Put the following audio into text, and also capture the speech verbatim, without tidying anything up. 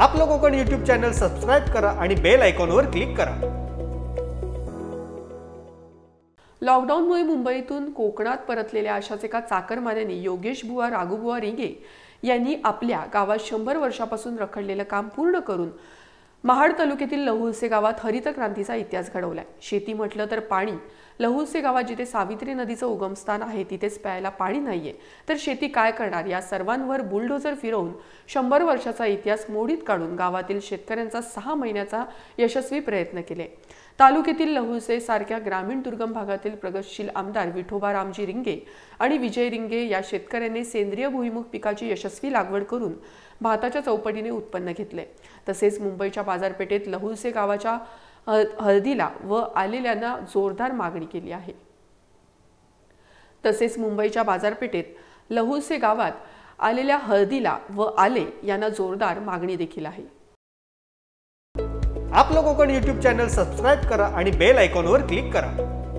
आपलं लोगों का यूट्यूब चैनल सब्सक्राइब करा आणि बेल आयकॉनवर क्लिक करा। लॉकडाऊनमुळे मुंबईतून कोकणात परतलेल्या अशाच एका चाकरमान्याने योगेश बुवा राघुबुवा रिंगे यांनी आपल्या गावात शंभर वर्षापासून रखडलेलं काम पूर्ण करून महाड तालुक्यातील लहुलसे गावात हरित क्रांतीचा इतिहास घडवलाय। शेती म्हटलं तर पाणी, लहुलसे गावात जिथे सावित्री नदीचं उगमस्थान आहे तिथेच प्यायला पाणी नाहीये तर शेती काय करणार, या सर्वांवर बुलडोजर फिरवून शंभर वर्षाचा इतिहास मोडीत काढून गावातील शेतकऱ्यांचा सहा महिन्याचा यशस्वी प्रयत्न केले। तालुक्यातील लहुलसे सारख्या ग्रामीण दुर्गम भागातील प्रगतशील आमदार विठोबा रामजी रिंगे आणि विजय रिंगे या शेतकऱ्यांनी सेंद्रिय भुईमुग पिकाची यशस्वी लागवड करून भाताच्या चौपटीने उत्पन्न घेतले। तसेच मुंबईच्या बाजारपेठेत लहुलसे गावाच्या हळदीला व आलेल्यांना जोरदार मागणी केली आहे। तसेच मुंबईच्या बाजारपेठेत लहुलसे गावात आलेल्या हळदीला व आले यांना जोरदार मागणी देखील आहे। आप लोगों का यूट्यूब चैनल सब्सक्राइब करा आणि बेल आयकॉनवर क्लिक करा।